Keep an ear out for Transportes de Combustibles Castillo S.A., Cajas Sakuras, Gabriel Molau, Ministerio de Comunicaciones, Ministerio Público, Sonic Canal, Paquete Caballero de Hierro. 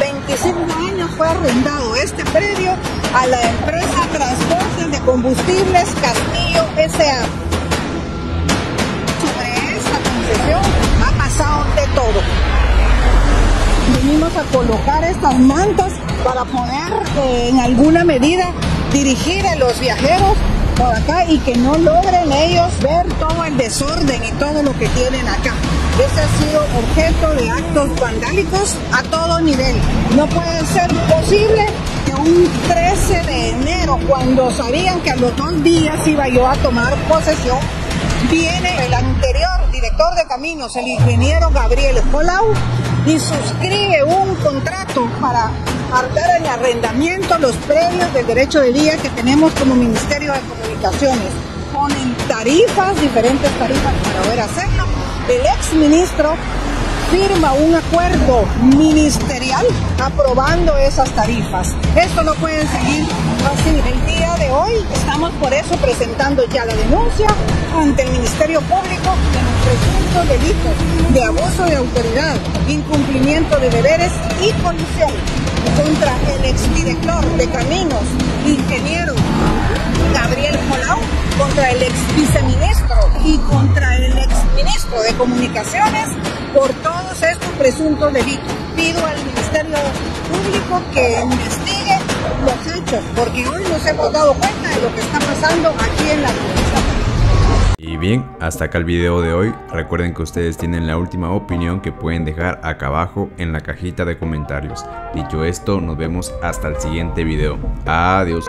25 años fue arrendado este predio a la empresa Transportes de Combustibles Castillo S.A. Sobre esa concesión ha pasado de todo. Venimos a colocar estas mantas para poder en alguna medida dirigir a los viajeros por acá y que no logren ellos ver todo el desorden y todo lo que tienen acá. Ese ha sido objeto de actos vandálicos a todo nivel. No puede ser posible que un 13 de enero, cuando sabían que a los 2 días iba yo a tomar posesión, viene el anterior director de caminos, el ingeniero Gabriel Molau, y suscribe un contrato para arcar el arrendamiento los predios del derecho de vía que tenemos como Ministerio de Comunicaciones. Ponen tarifas, diferentes tarifas para poder hacerlo. El exministro firma un acuerdo ministerial aprobando esas tarifas. Esto no puede seguir así. El día de hoy estamos por eso presentando ya la denuncia ante el Ministerio Público de los presuntos delitos de abuso de autoridad, incumplimiento de deberes y colusión contra el exdirector de Caminos, ingeniero Gabriel Molau, contra el exviceministro y contra el exministro de Comunicaciones por todos estos presuntos delitos. Pido al Ministerio Público que investigue los hechos, porque hoy nos hemos dado cuenta de lo que está pasando aquí en la comunidad. Y bien, hasta acá el video de hoy. Recuerden que ustedes tienen la última opinión que pueden dejar acá abajo en la cajita de comentarios. Dicho esto, nos vemos hasta el siguiente video. Adiós.